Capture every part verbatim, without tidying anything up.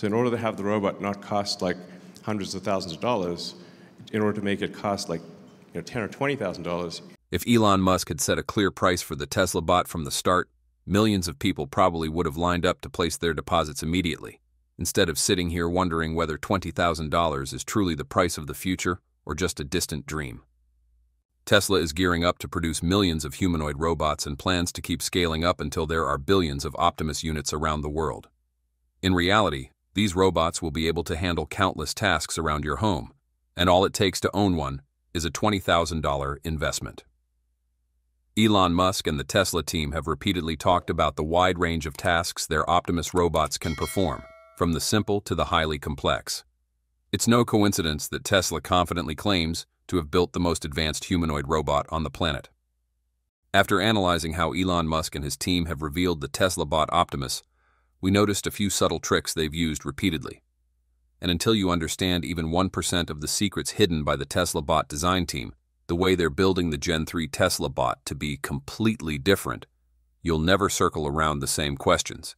So in order to have the robot not cost like hundreds of thousands of dollars, in order to make it cost like you know, ten thousand or twenty thousand dollars. If Elon Musk had set a clear price for the Tesla bot from the start, millions of people probably would have lined up to place their deposits immediately, instead of sitting here wondering whether twenty thousand dollars is truly the price of the future or just a distant dream. Tesla is gearing up to produce millions of humanoid robots and plans to keep scaling up until there are billions of Optimus units around the world. In reality, these robots will be able to handle countless tasks around your home, and all it takes to own one is a twenty thousand dollar investment. Elon Musk and the Tesla team have repeatedly talked about the wide range of tasks their Optimus robots can perform, from the simple to the highly complex. It's no coincidence that Tesla confidently claims to have built the most advanced humanoid robot on the planet. After analyzing how Elon Musk and his team have revealed the Tesla bot Optimus, we noticed a few subtle tricks they've used repeatedly. And until you understand even one percent of the secrets hidden by the Tesla bot design team, the way they're building the Gen three Tesla bot to be completely different, you'll never circle around the same questions.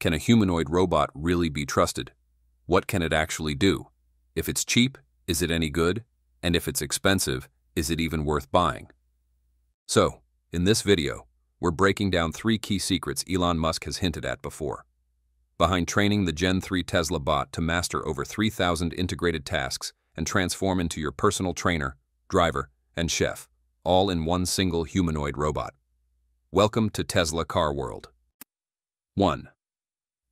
Can a humanoid robot really be trusted? What can it actually do? If it's cheap, is it any good? And if it's expensive, is it even worth buying? So, in this video, we're breaking down three key secrets Elon Musk has hinted at before. Behind training the Gen three Tesla bot to master over three thousand integrated tasks and transform into your personal trainer, driver, and chef, all in one single humanoid robot. Welcome to Tesla Car World. one.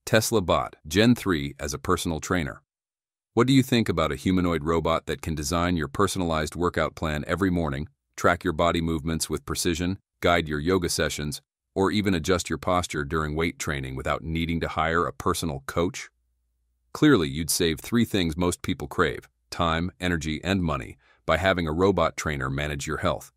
Tesla Bot Gen three as a personal trainer. What do you think about a humanoid robot that can design your personalized workout plan every morning, track your body movements with precision, guide your yoga sessions, or even adjust your posture during weight training without needing to hire a personal coach? Clearly, you'd save three things most people crave: time, energy, and money, by having a robot trainer manage your health.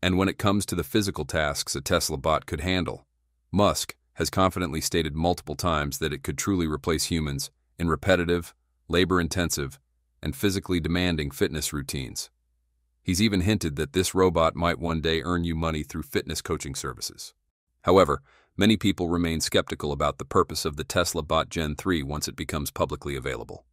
And when it comes to the physical tasks a Tesla bot could handle, Musk has confidently stated multiple times that it could truly replace humans in repetitive, labor-intensive, and physically demanding fitness routines. He's even hinted that this robot might one day earn you money through fitness coaching services. However, many people remain skeptical about the purpose of the Tesla bot Gen three once it becomes publicly available.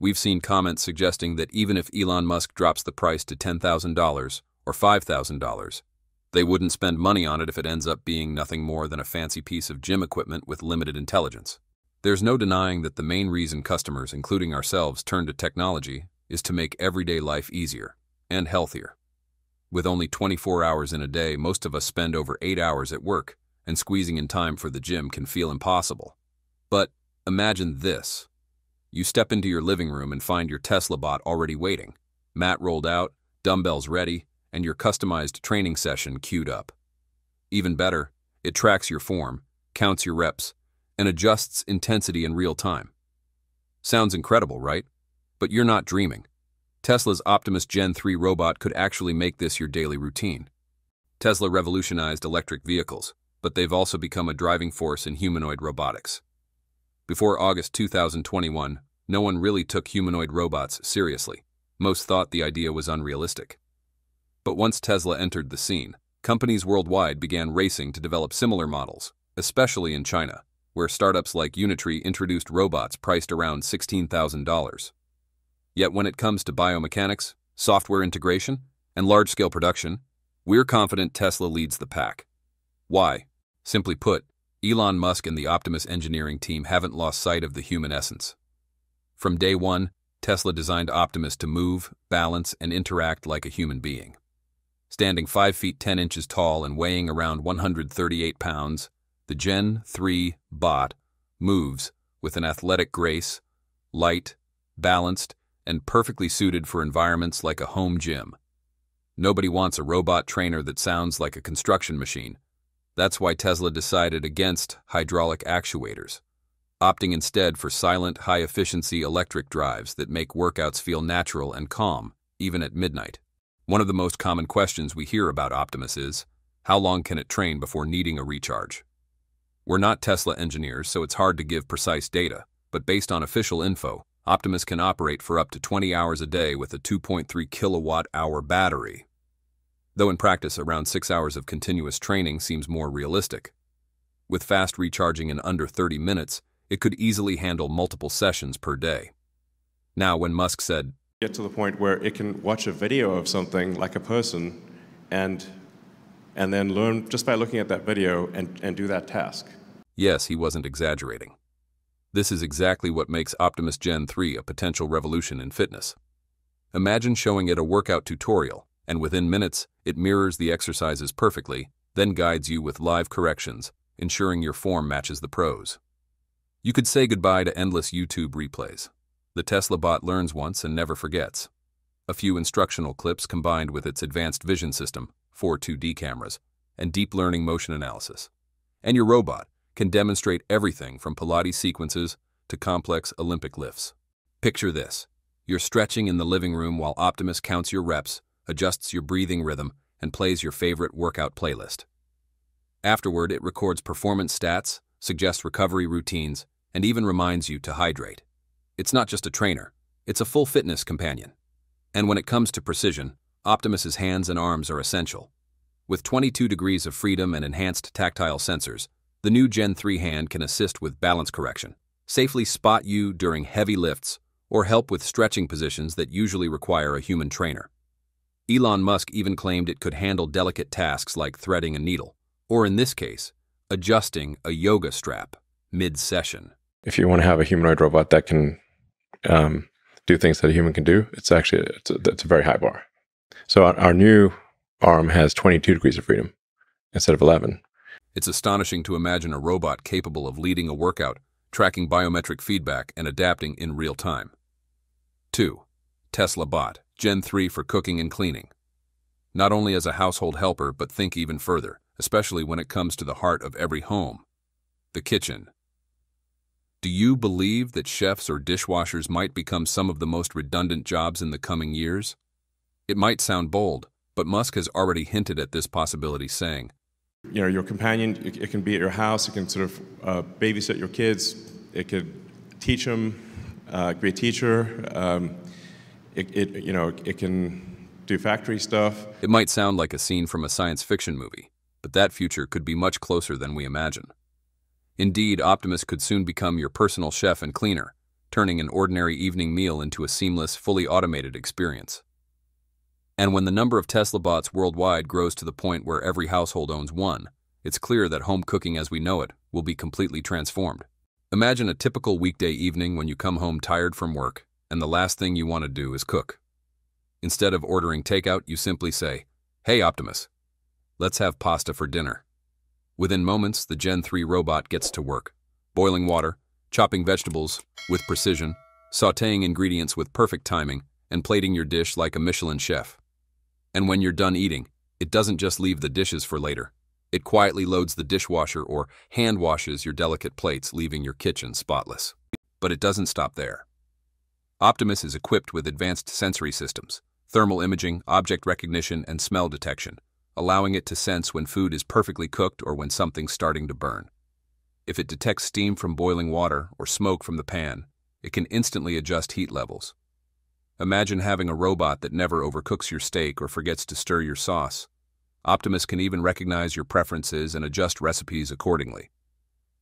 We've seen comments suggesting that even if Elon Musk drops the price to ten thousand dollars or five thousand dollars, they wouldn't spend money on it if it ends up being nothing more than a fancy piece of gym equipment with limited intelligence. There's no denying that the main reason customers, including ourselves, turn to technology is to make everyday life easier and healthier. With only twenty-four hours in a day, most of us spend over eight hours at work, and squeezing in time for the gym can feel impossible. But imagine this. You step into your living room and find your Tesla bot already waiting, mat rolled out, dumbbells ready, and your customized training session queued up. Even better, it tracks your form, counts your reps, and adjusts intensity in real time. Sounds incredible, right? But you're not dreaming. Tesla's Optimus Gen three robot could actually make this your daily routine. Tesla revolutionized electric vehicles, but they've also become a driving force in humanoid robotics. Before August two thousand twenty-one, no one really took humanoid robots seriously. Most thought the idea was unrealistic. But once Tesla entered the scene, companies worldwide began racing to develop similar models, especially in China, where startups like Unitree introduced robots priced around sixteen thousand dollars. Yet when it comes to biomechanics, software integration, and large-scale production, we're confident Tesla leads the pack. Why? Simply put, Elon Musk and the Optimus engineering team haven't lost sight of the human essence. From day one, Tesla designed Optimus to move, balance, and interact like a human being. Standing five feet ten inches tall and weighing around one hundred thirty-eight pounds, the Gen three bot moves with an athletic grace, light, balanced, and perfectly suited for environments like a home gym. Nobody wants a robot trainer that sounds like a construction machine. That's why Tesla decided against hydraulic actuators, opting instead for silent, high-efficiency electric drives that make workouts feel natural and calm, even at midnight. One of the most common questions we hear about Optimus is, how long can it train before needing a recharge? We're not Tesla engineers, so it's hard to give precise data, but based on official info, Optimus can operate for up to twenty hours a day with a two point three kilowatt hour battery. Though in practice, around six hours of continuous training seems more realistic. With fast recharging in under thirty minutes, it could easily handle multiple sessions per day. Now, when Musk said, "Get to the point where it can watch a video of something like a person and, and then learn just by looking at that video and, and do that task." Yes, he wasn't exaggerating. This is exactly what makes Optimus Gen three a potential revolution in fitness. Imagine showing it a workout tutorial, and within minutes, it mirrors the exercises perfectly, then guides you with live corrections, ensuring your form matches the pros. You could say goodbye to endless YouTube replays. The Tesla bot learns once and never forgets. A few instructional clips combined with its advanced vision system, four two D cameras, and deep learning motion analysis. And your robot can demonstrate everything from Pilates sequences to complex Olympic lifts. Picture this. You're stretching in the living room while Optimus counts your reps, adjusts your breathing rhythm, and plays your favorite workout playlist. Afterward, it records performance stats, suggests recovery routines, and even reminds you to hydrate. It's not just a trainer, it's a full fitness companion. And when it comes to precision, Optimus's hands and arms are essential. With twenty-two degrees of freedom and enhanced tactile sensors, the new Gen three hand can assist with balance correction, safely spot you during heavy lifts, or help with stretching positions that usually require a human trainer. Elon Musk even claimed it could handle delicate tasks like threading a needle, or in this case, adjusting a yoga strap mid-session. If you want to have a humanoid robot that can um, do things that a human can do, it's actually it's a, it's a very high bar. So our, our new arm has twenty-two degrees of freedom instead of eleven. It's astonishing to imagine a robot capable of leading a workout, tracking biometric feedback, and adapting in real time. two. Tesla Bot, Gen three for cooking and cleaning. Not only as a household helper, but think even further, especially when it comes to the heart of every home, the kitchen. Do you believe that chefs or dishwashers might become some of the most redundant jobs in the coming years? It might sound bold, but Musk has already hinted at this possibility, saying, "You know, your companion, it can be at your house, it can sort of uh, babysit your kids, it could teach them, uh, be a teacher, um, it, it, you know, it can do factory stuff." It might sound like a scene from a science fiction movie, but that future could be much closer than we imagine. Indeed, Optimus could soon become your personal chef and cleaner, turning an ordinary evening meal into a seamless, fully automated experience. And when the number of Tesla bots worldwide grows to the point where every household owns one, it's clear that home cooking as we know it will be completely transformed. Imagine a typical weekday evening when you come home tired from work and the last thing you want to do is cook. Instead of ordering takeout, you simply say, "Hey Optimus, let's have pasta for dinner." Within moments, the Gen three robot gets to work, boiling water, chopping vegetables with precision, sautéing ingredients with perfect timing, and plating your dish like a Michelin chef. And when you're done eating, it doesn't just leave the dishes for later. It quietly loads the dishwasher or hand washes your delicate plates, leaving your kitchen spotless. But it doesn't stop there. Optimus is equipped with advanced sensory systems, thermal imaging, object recognition, and smell detection, allowing it to sense when food is perfectly cooked or when something's starting to burn. If it detects steam from boiling water or smoke from the pan, it can instantly adjust heat levels. Imagine having a robot that never overcooks your steak or forgets to stir your sauce. Optimus can even recognize your preferences and adjust recipes accordingly.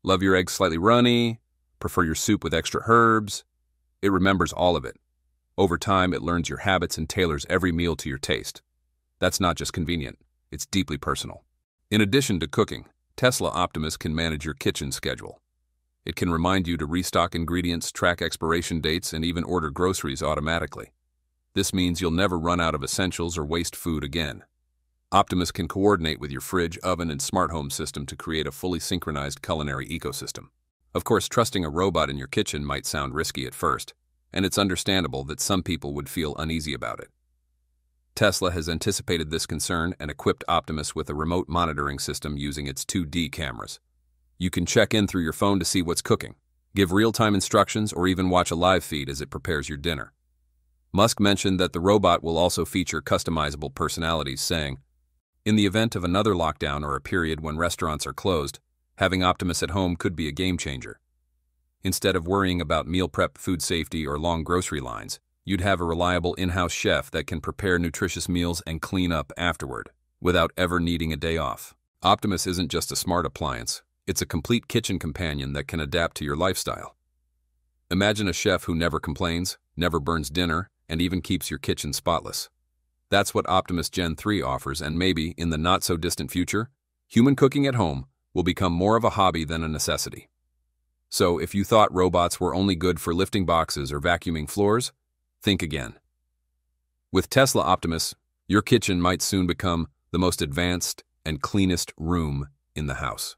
Love your eggs slightly runny? Prefer your soup with extra herbs? It remembers all of it. Over time, it learns your habits and tailors every meal to your taste. That's not just convenient, it's deeply personal. In addition to cooking, Tesla Optimus can manage your kitchen schedule. It can remind you to restock ingredients, track expiration dates, and even order groceries automatically. This means you'll never run out of essentials or waste food again. Optimus can coordinate with your fridge, oven, and smart home system to create a fully synchronized culinary ecosystem. Of course, trusting a robot in your kitchen might sound risky at first, and it's understandable that some people would feel uneasy about it. Tesla has anticipated this concern and equipped Optimus with a remote monitoring system using its two D cameras. You can check in through your phone to see what's cooking, give real-time instructions, or even watch a live feed as it prepares your dinner. Musk mentioned that the robot will also feature customizable personalities, saying, "In the event of another lockdown or a period when restaurants are closed, having Optimus at home could be a game-changer. Instead of worrying about meal prep, food safety, or long grocery lines, you'd have a reliable in-house chef that can prepare nutritious meals and clean up afterward without ever needing a day off." Optimus isn't just a smart appliance. It's a complete kitchen companion that can adapt to your lifestyle. Imagine a chef who never complains, never burns dinner, and even keeps your kitchen spotless. That's what Optimus Gen three offers, and maybe, in the not-so-distant future, human cooking at home will become more of a hobby than a necessity. So, if you thought robots were only good for lifting boxes or vacuuming floors, think again. With Tesla Optimus, your kitchen might soon become the most advanced and cleanest room in the house.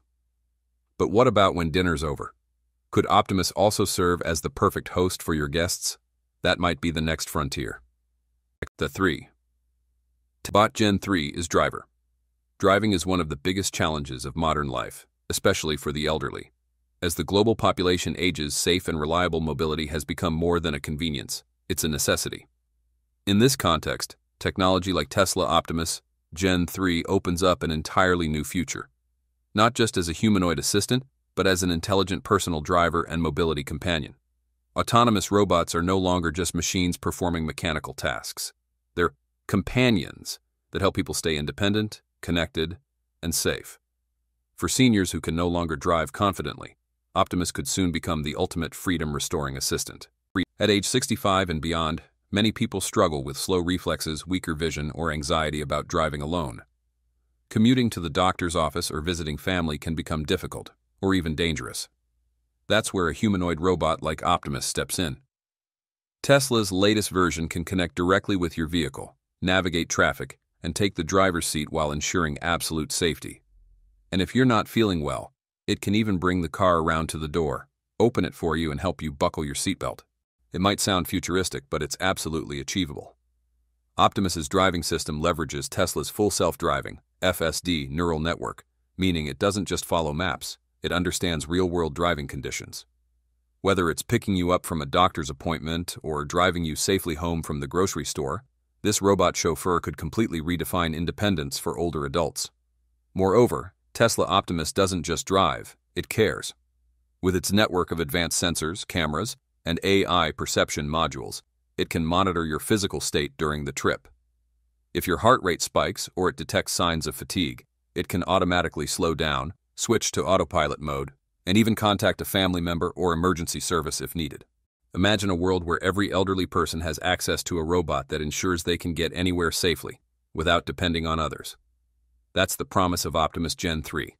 But what about when dinner's over? Could Optimus also serve as the perfect host for your guests? That might be the next frontier. The three. Bot Gen three is driver. Driving is one of the biggest challenges of modern life, especially for the elderly. As the global population ages, safe and reliable mobility has become more than a convenience. It's a necessity. In this context, technology like Tesla Optimus Gen three opens up an entirely new future, not just as a humanoid assistant, but as an intelligent personal driver and mobility companion. Autonomous robots are no longer just machines performing mechanical tasks. They're companions that help people stay independent, connected, and safe. For seniors who can no longer drive confidently, Optimus could soon become the ultimate freedom-restoring assistant. At age sixty-five and beyond, many people struggle with slow reflexes, weaker vision, or anxiety about driving alone. Commuting to the doctor's office or visiting family can become difficult, or even dangerous. That's where a humanoid robot like Optimus steps in. Tesla's latest version can connect directly with your vehicle, navigate traffic, and take the driver's seat while ensuring absolute safety. And if you're not feeling well, it can even bring the car around to the door, open it for you, and help you buckle your seatbelt. It might sound futuristic, but it's absolutely achievable. Optimus's driving system leverages Tesla's full self-driving F S D neural network, meaning it doesn't just follow maps, it understands real-world driving conditions. Whether it's picking you up from a doctor's appointment or driving you safely home from the grocery store, this robot chauffeur could completely redefine independence for older adults. Moreover, Tesla Optimus doesn't just drive, it cares. With its network of advanced sensors, cameras, and A I perception modules, it can monitor your physical state during the trip. If your heart rate spikes or it detects signs of fatigue, it can automatically slow down, switch to autopilot mode, and even contact a family member or emergency service if needed. Imagine a world where every elderly person has access to a robot that ensures they can get anywhere safely, without depending on others. That's the promise of Optimus Gen three.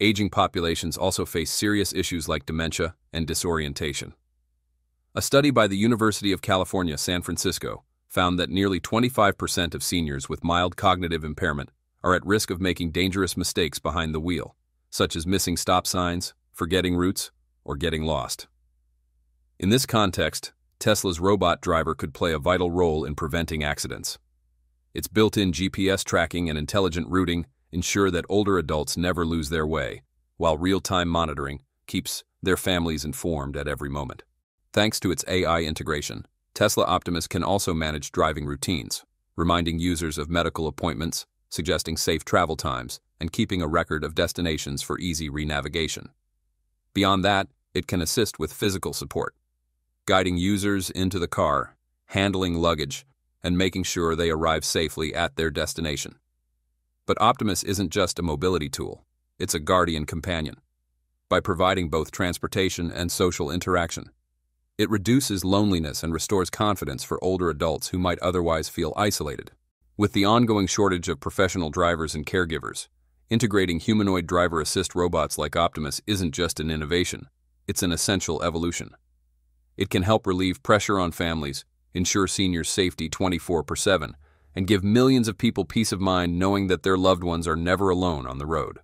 Aging populations also face serious issues like dementia and disorientation. A study by the University of California, San Francisco, found that nearly twenty-five percent of seniors with mild cognitive impairment are at risk of making dangerous mistakes behind the wheel, such as missing stop signs, forgetting routes, or getting lost. In this context, Tesla's robot driver could play a vital role in preventing accidents. Its built-in G P S tracking and intelligent routing ensure that older adults never lose their way, while real-time monitoring keeps their families informed at every moment. Thanks to its A I integration, Tesla Optimus can also manage driving routines, reminding users of medical appointments, suggesting safe travel times, and keeping a record of destinations for easy renavigation. Beyond that, it can assist with physical support, guiding users into the car, handling luggage, and making sure they arrive safely at their destination. But Optimus isn't just a mobility tool, it's a guardian companion. By providing both transportation and social interaction, it reduces loneliness and restores confidence for older adults who might otherwise feel isolated. With the ongoing shortage of professional drivers and caregivers, integrating humanoid driver assist robots like Optimus isn't just an innovation, it's an essential evolution. It can help relieve pressure on families, ensure seniors' safety twenty-four seven, and give millions of people peace of mind knowing that their loved ones are never alone on the road.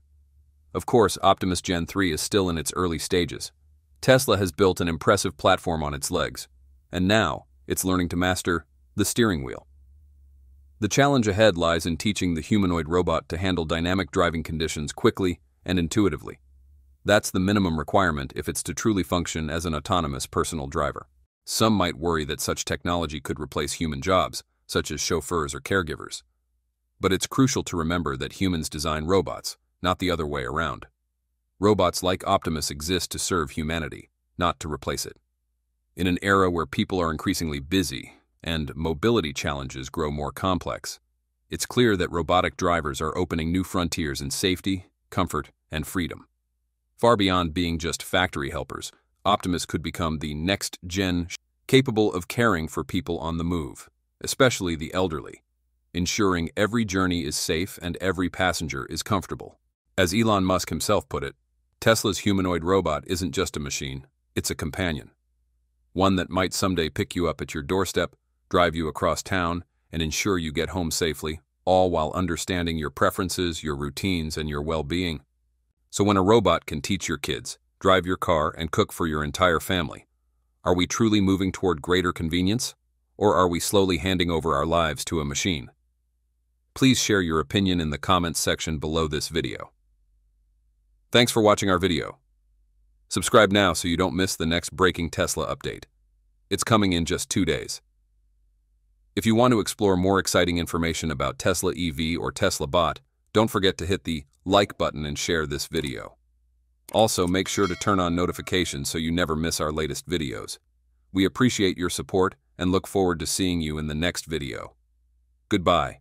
Of course, Optimus Gen three is still in its early stages. Tesla has built an impressive platform on its legs, and now it's learning to master the steering wheel. The challenge ahead lies in teaching the humanoid robot to handle dynamic driving conditions quickly and intuitively. That's the minimum requirement if it's to truly function as an autonomous personal driver. Some might worry that such technology could replace human jobs, such as chauffeurs or caregivers. But it's crucial to remember that humans design robots, not the other way around. Robots like Optimus exist to serve humanity, not to replace it. In an era where people are increasingly busy and mobility challenges grow more complex, it's clear that robotic drivers are opening new frontiers in safety, comfort, and freedom. Far beyond being just factory helpers, Optimus could become the next-gen capable of caring for people on the move, especially the elderly, ensuring every journey is safe and every passenger is comfortable. As Elon Musk himself put it, Tesla's humanoid robot isn't just a machine, it's a companion. One that might someday pick you up at your doorstep, drive you across town, and ensure you get home safely, all while understanding your preferences, your routines, and your well-being. So when a robot can teach your kids, drive your car, and cook for your entire family, are we truly moving toward greater convenience? Or are we slowly handing over our lives to a machine? Please share your opinion in the comments section below this video. Thanks for watching our video. Subscribe now so you don't miss the next breaking Tesla update. It's coming in just two days. If you want to explore more exciting information about Tesla E V or Tesla Bot, don't forget to hit the like button and share this video. Also, make sure to turn on notifications so you never miss our latest videos. We appreciate your support and look forward to seeing you in the next video. Goodbye.